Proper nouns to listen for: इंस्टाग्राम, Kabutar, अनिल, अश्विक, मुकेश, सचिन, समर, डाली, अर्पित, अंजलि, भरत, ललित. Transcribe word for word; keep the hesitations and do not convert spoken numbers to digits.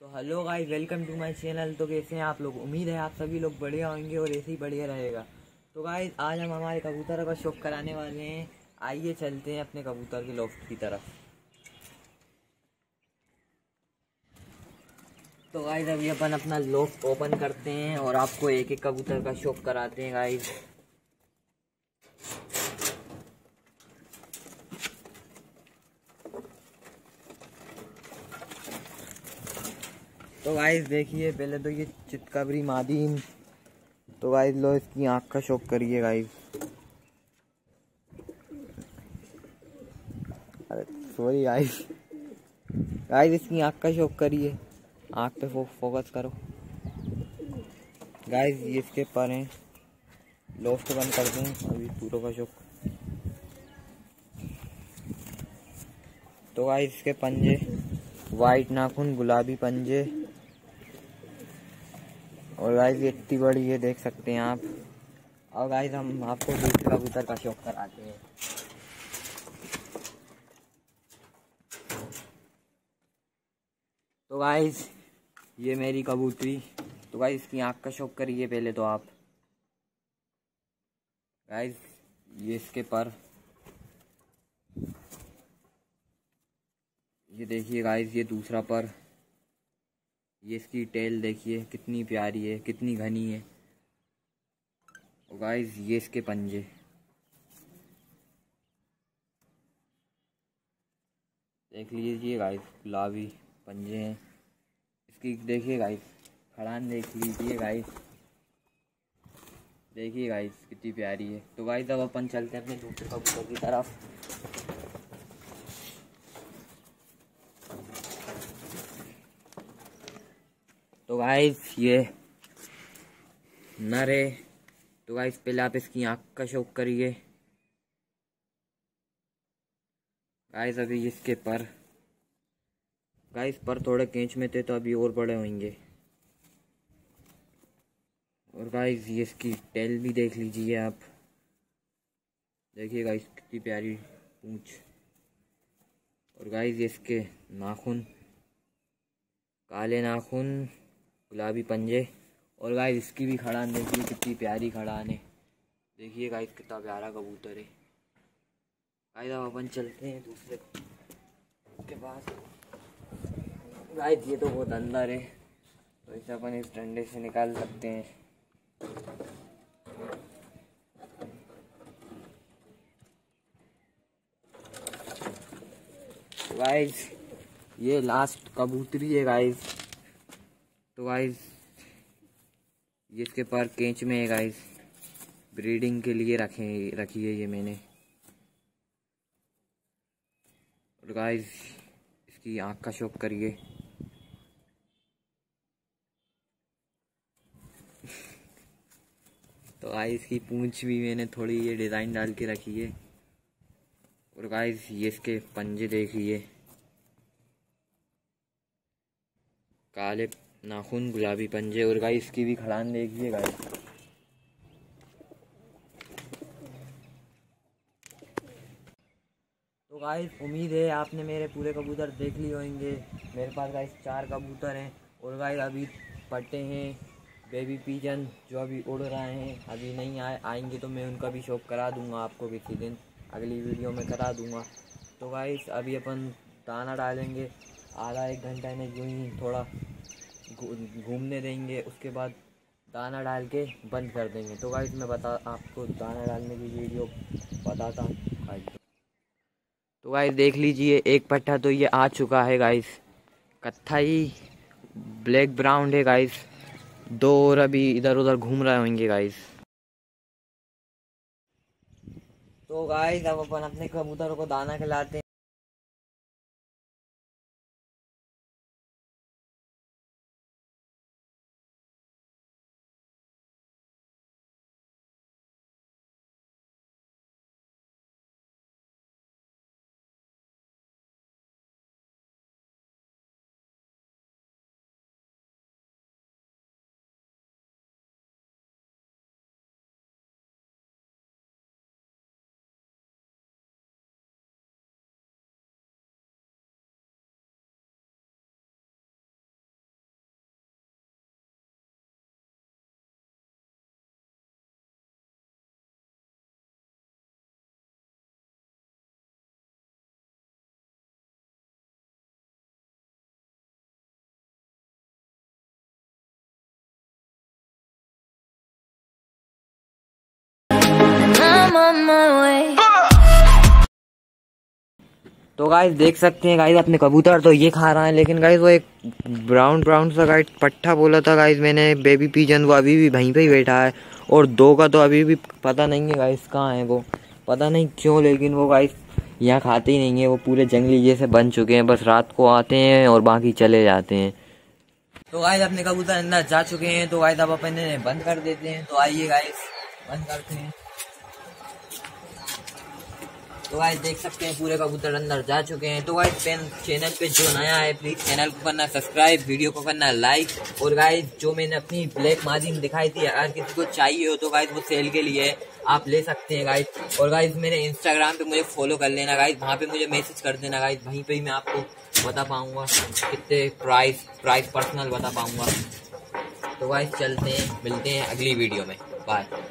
तो hello guys, welcome to my channel. तो कैसे हैं आप लोग? उम्मीद है आप सभी लोग बढ़िया होंगे और ऐसे ही बढ़िया रहेगा। तो गाइस, आज हम हमारे कबूतर का शौक कराने वाले हैं। आइए चलते हैं अपने कबूतर के लॉफ्ट की तरफ। तो गाइस, अभी अपन अपना लॉफ्ट ओपन करते हैं और आपको एक एक कबूतर का शौक कराते हैं गाइस। तो गाइस देखिए, पहले तो ये चितकबरी मादीन। तो गाइस लो, इसकी आँख का शौक करिए गाइस। अरे सॉरी गाइस, गाइस इसकी आँख का शौक करिए। आँख पे फो, फोकस करो गाइस। ये इसके पर हैं। लॉफ्ट बंद कर दें अभी पूरों का शौक। तो गाइस इसके पंजे, वाइट नाखून, गुलाबी पंजे। और गाइस ये इतनी बड़ी है, देख सकते हैं आप। और गाइस हम आपको दूसरे कबूतर का शौक कराते हैं। तो गाइस ये मेरी कबूतरी। तो गाइस इसकी आँख का शौक करिए पहले तो आप। गाइस ये इसके पर, ये देखिए गाइस, ये दूसरा पर। ये इसकी टेल देखिए कितनी प्यारी है, कितनी घनी है। और गाइस ये इसके पंजे। देख लीजिए गाइस, गुलाबी पंजे हैं इसकी। देखिए गाइस, खड़ान देख लीजिए गाइस। देखिए गाइस कितनी प्यारी है। तो गाइस अब अपन चलते हैं अपने दूसरे कबूतर की तरफ। तो गाइस ये नर है। तो गाइस पहले आप इसकी आँख का शौक करिए गाइस। अभी इसके पर, गाइस पर थोड़े केंच में थे तो अभी और बड़े होंगे। और गाइस ये इसकी टेल भी देख लीजिए आप। देखिए गाइस कितनी प्यारी पूंछ। और गाइस ये इसके नाखून, काले नाखून, गुलाबी पंजे। और गाइस इसकी भी खड़ान देखिए, कितनी प्यारी खड़ान है। देखिए गाइस कितना प्यारा कबूतर है। गाइस अब अपन चलते हैं दूसरे के पास। गाइस ये तो बहुत अंदर है, तो इसे अपन इस डंडे से निकाल सकते हैं। गाइस ये लास्ट कबूतरी है गाइस। तो गाइस ये इसके पर केंच में है गाइस, ब्रीडिंग के लिए रखे रखी है ये मैंने। और गाइस इसकी आँख का शौक करिए। तो गाइस इसकी पूंछ भी मैंने थोड़ी ये डिज़ाइन डाल के रखी है। और गाइस ये इसके पंजे देखिए, काले नाखून, गुलाबी पंजे। और गाइस इसकी भी खड़ान देखिए गाइस। तो गाइस उम्मीद है आपने मेरे पूरे कबूतर देख लिए होंगे। मेरे पास गाइस चार कबूतर हैं। और गाइस अभी पट्टे हैं, बेबी पिजन जो अभी उड़ रहे हैं, अभी नहीं आए। आएंगे तो मैं उनका भी शौक करा दूंगा आपको किसी दिन, अगली वीडियो में करा दूंगा। तो गाइस अभी अपन दाना डालेंगे, आधा एक घंटा में यूँ ही थोड़ा घूमने देंगे, उसके बाद दाना डाल के बंद कर देंगे। तो गाइस मैं बता आपको दाना डालने की वीडियो बताता हूँ गाइस। तो गाइस देख लीजिए, एक पट्टा तो ये आ चुका है गाइस। कत्थई ब्लैक ब्राउन है गाइस। दो और अभी इधर उधर घूम रहे होंगे गाइस। तो गाइस अब अपन अपने कबूतरों को दाना खिलाते हैं। तो गाइस देख सकते हैं गाइस अपने कबूतर तो ये खा रहा है, लेकिन गाइस वो एक ब्राउन ब्राउन सा गाइस पट्ठा बोला था गाइस मैंने, बेबी पिजन वो अभी भी वहीं पे ही बैठा है, और दो का तो अभी भी पता नहीं है गाइस कहाँ है वो, पता नहीं क्यों, लेकिन वो गाइस यहाँ खाते ही नहीं है, वो पूरे जंगली जैसे बन चुके हैं, बस रात को आते हैं और बाकी चले जाते हैं। तो गाइस अपने कबूतर अंदर जा चुके हैं, तो गाइस अब अपन इन्हें बंद कर देते हैं। तो आइए गाइस बंद करते हैं। तो गाइस देख सकते हैं पूरे कबूतर अंदर जा चुके हैं। तो गाइस चैनल पे जो नया है प्लीज चैनल को करना सब्सक्राइब, वीडियो को करना लाइक, और गाइस जो मैंने अपनी ब्लैक मार्जिन दिखाई थी अगर किसी को चाहिए हो तो गाइस वो सेल के लिए आप ले सकते हैं गाइस। और गाइस मेरे इंस्टाग्राम पे मुझे फॉलो कर लेना गाइस, वहाँ पे मुझे मैसेज कर देना गाइस, वहीं पे ही मैं आपको बता पाऊंगा कितने प्राइस प्राइस पर्सनल बता पाऊंगा। तो गाइस चलते हैं, मिलते हैं अगली वीडियो में, बाय।